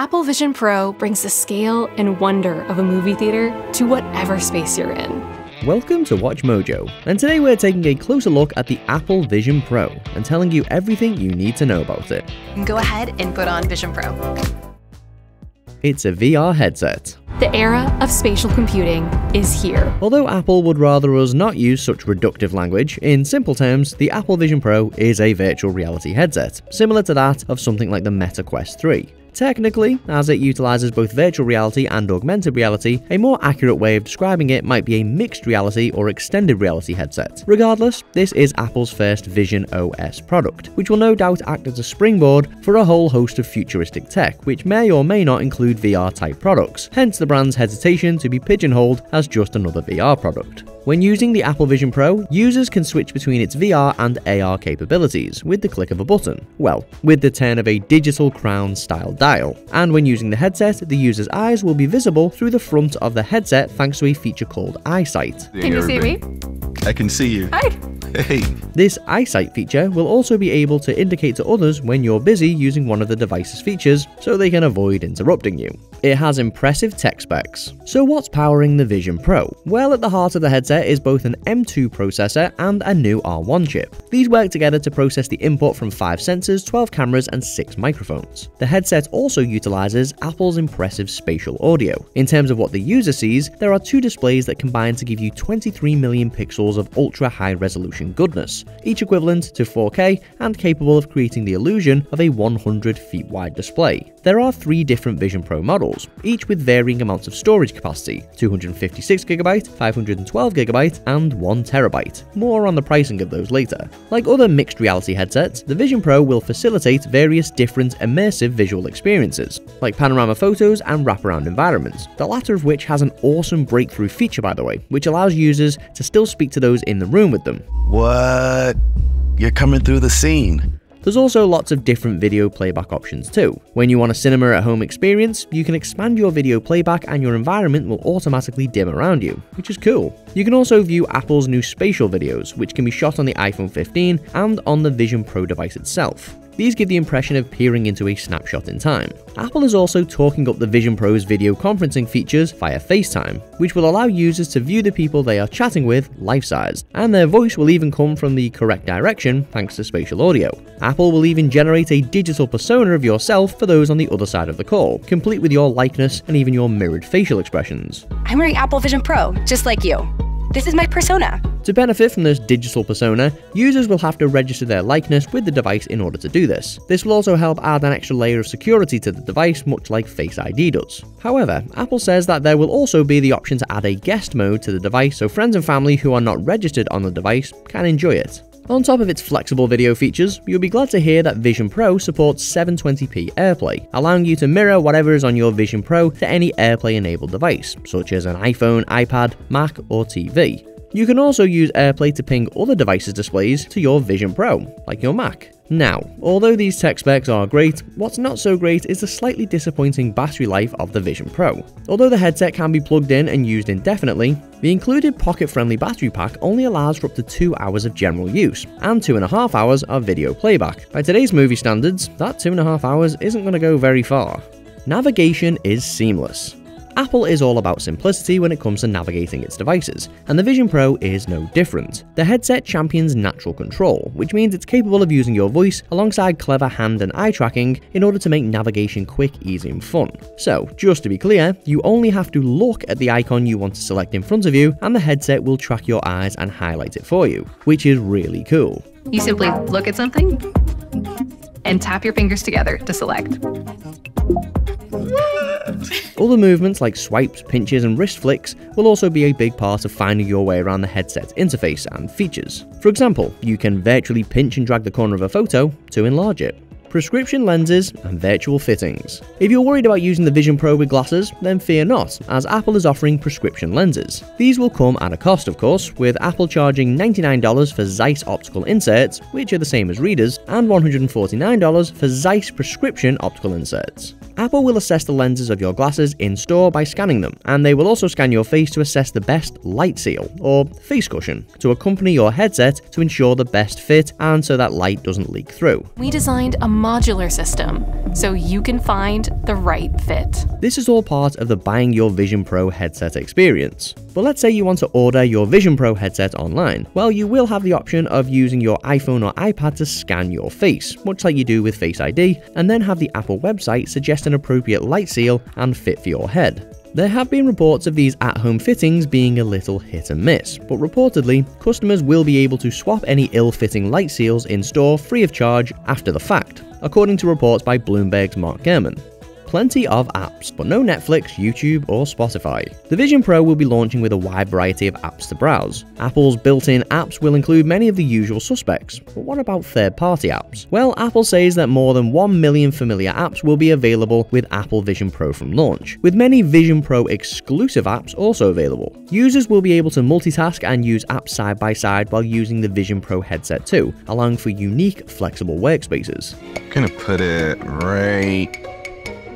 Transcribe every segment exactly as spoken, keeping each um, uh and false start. Apple Vision Pro brings the scale and wonder of a movie theater to whatever space you're in. Welcome to WatchMojo, and today we're taking a closer look at the Apple Vision Pro and telling you everything you need to know about it. Go ahead and put on Vision Pro. It's a V R headset. The era of spatial computing is here. Although Apple would rather us not use such reductive language, in simple terms, the Apple Vision Pro is a virtual reality headset, similar to that of something like the Meta Quest three. Technically, as it utilizes both virtual reality and augmented reality, a more accurate way of describing it might be a mixed reality or extended reality headset. Regardless, this is Apple's first Vision O S product, which will no doubt act as a springboard for a whole host of futuristic tech, which may or may not include V R-type products, hence the brand's hesitation to be pigeonholed as just another V R product. When using the Apple Vision Pro, users can switch between its V R and A R capabilities with the click of a button. Well, with the turn of a digital crown-style dial. And when using the headset, the user's eyes will be visible through the front of the headset thanks to a feature called EyeSight. Can you see me? I can see you. Hi. Hey. This EyeSight feature will also be able to indicate to others when you're busy using one of the device's features so they can avoid interrupting you. It has impressive tech specs. So what's powering the Vision Pro? Well, at the heart of the headset is both an M two processor and a new R one chip. These work together to process the input from five sensors, twelve cameras, and six microphones. The headset also utilizes Apple's impressive spatial audio. In terms of what the user sees, there are two displays that combine to give you twenty-three million pixels of ultra-high resolution goodness, each equivalent to four K and capable of creating the illusion of a one hundred feet wide display. There are three different Vision Pro models, each with varying amounts of storage capacity, two hundred fifty-six gigabytes, five hundred twelve gigabytes, and one terabyte. More on the pricing of those later. Like other mixed reality headsets, the Vision Pro will facilitate various different immersive visual experiences, like panorama photos and wraparound environments, the latter of which has an awesome breakthrough feature, by the way, which allows users to still speak to those in the room with them. What? You're coming through the scene. There's also lots of different video playback options too. When you want a cinema at home experience, you can expand your video playback and your environment will automatically dim around you, which is cool. You can also view Apple's new spatial videos, which can be shot on the iPhone fifteen and on the Vision Pro device itself. These give the impression of peering into a snapshot in time. Apple is also talking up the Vision Pro's video conferencing features via FaceTime, which will allow users to view the people they are chatting with life-size, and their voice will even come from the correct direction thanks to spatial audio. Apple will even generate a digital persona of yourself for those on the other side of the call, complete with your likeness and even your mirrored facial expressions. I'm wearing Apple Vision Pro, just like you. This is my persona. To benefit from this digital persona, users will have to register their likeness with the device in order to do this. This will also help add an extra layer of security to the device, much like Face I D does. However, Apple says that there will also be the option to add a guest mode to the device, so friends and family who are not registered on the device can enjoy it. On top of its flexible video features, you'll be glad to hear that Vision Pro supports seven twenty p AirPlay, allowing you to mirror whatever is on your Vision Pro to any AirPlay-enabled device, such as an iPhone, iPad, Mac, or T V. You can also use AirPlay to ping other devices' displays to your Vision Pro, like your Mac. Now, although these tech specs are great, what's not so great is the slightly disappointing battery life of the Vision Pro. Although the headset can be plugged in and used indefinitely, the included pocket-friendly battery pack only allows for up to two hours of general use, and two and a half hours of video playback. By today's movie standards, that two and a half hours isn't going to go very far. Navigation is seamless. Apple is all about simplicity when it comes to navigating its devices, and the Vision Pro is no different. The headset champions natural control, which means it's capable of using your voice alongside clever hand and eye tracking in order to make navigation quick, easy, and fun. So, just to be clear, you only have to look at the icon you want to select in front of you, and the headset will track your eyes and highlight it for you, which is really cool. You simply look at something and tap your fingers together to select. Other movements like swipes, pinches, and wrist flicks will also be a big part of finding your way around the headset interface and features. For example, you can virtually pinch and drag the corner of a photo to enlarge it. Prescription lenses and virtual fittings. If you're worried about using the Vision Pro with glasses, then fear not, as Apple is offering prescription lenses. These will come at a cost, of course, with Apple charging ninety-nine dollars for Zeiss optical inserts, which are the same as readers, and one hundred forty-nine dollars for Zeiss prescription optical inserts. Apple will assess the lenses of your glasses in-store by scanning them, and they will also scan your face to assess the best light seal, or face cushion, to accompany your headset to ensure the best fit and so that light doesn't leak through. We designed a modular system so you can find the right fit. This is all part of the buying your Vision Pro headset experience. But let's say you want to order your Vision Pro headset online. Well, you will have the option of using your iPhone or iPad to scan your face, much like you do with Face I D, and then have the Apple website suggest an appropriate light seal and fit for your head. There have been reports of these at-home fittings being a little hit and miss, but reportedly, customers will be able to swap any ill-fitting light seals in store free of charge after the fact, according to reports by Bloomberg's Mark Gurman. Plenty of apps, but no Netflix, YouTube, or Spotify. The Vision Pro will be launching with a wide variety of apps to browse. Apple's built-in apps will include many of the usual suspects, but what about third-party apps? Well, Apple says that more than one million familiar apps will be available with Apple Vision Pro from launch, with many Vision Pro exclusive apps also available. Users will be able to multitask and use apps side-by-side while using the Vision Pro headset too, allowing for unique, flexible workspaces. I'm gonna put it right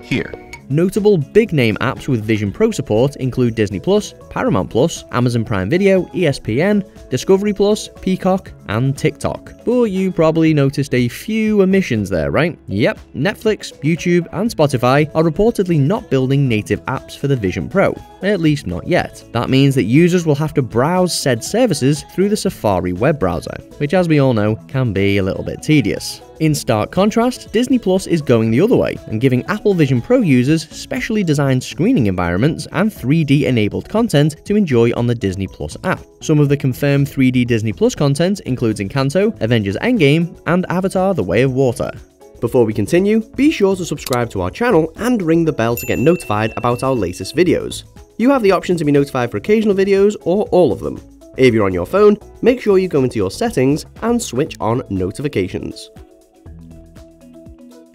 here. Notable big-name apps with Vision Pro support include Disney Plus, Paramount Plus, Amazon Prime Video, E S P N, Discovery Plus, Peacock, and TikTok. But you probably noticed a few omissions there, right? Yep, Netflix, YouTube, and Spotify are reportedly not building native apps for the Vision Pro, at least not yet. That means that users will have to browse said services through the Safari web browser, which, as we all know, can be a little bit tedious. In stark contrast, Disney Plus is going the other way and giving Apple Vision Pro users specially designed screening environments and three D enabled content to enjoy on the Disney Plus app. Some of the confirmed three D Disney Plus content includes Encanto, Avengers: Endgame, and Avatar: The Way of Water. Before we continue, be sure to subscribe to our channel and ring the bell to get notified about our latest videos. You have the option to be notified for occasional videos or all of them. If you're on your phone, make sure you go into your settings and switch on notifications.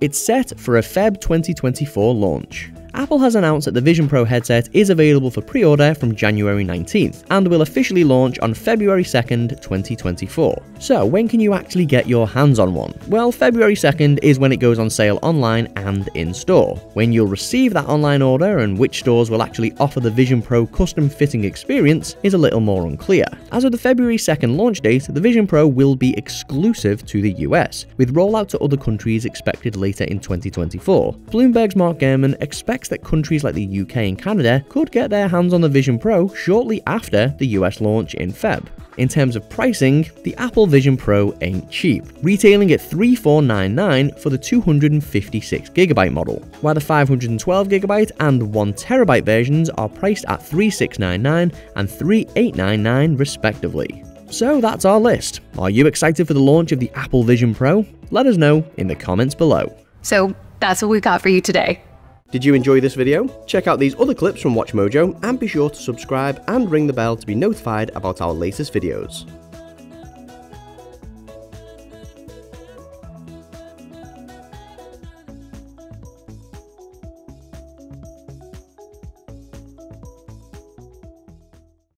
It's set for a February twenty twenty-four launch. Apple has announced that the Vision Pro headset is available for pre-order from January nineteenth and will officially launch on February second, twenty twenty-four. So when can you actually get your hands on one? Well, February second is when it goes on sale online and in-store. When you'll receive that online order and which stores will actually offer the Vision Pro custom fitting experience is a little more unclear. As of the February second launch date, the Vision Pro will be exclusive to the U S, with rollout to other countries expected later in twenty twenty-four. Bloomberg's Mark Gurman expects that countries like the U K and Canada could get their hands on the Vision Pro shortly after the U S launch in February. In terms of pricing, the Apple Vision Pro ain't cheap, retailing at three thousand four hundred ninety-nine dollars for the two hundred fifty-six gigabyte model, while the five hundred twelve gigabyte and one terabyte versions are priced at three thousand six hundred ninety-nine dollars and three thousand eight hundred ninety-nine dollars respectively. So that's our list. Are you excited for the launch of the Apple Vision Pro? Let us know in the comments below. So that's what we've got for you today. Did you enjoy this video? Check out these other clips from WatchMojo and be sure to subscribe and ring the bell to be notified about our latest videos.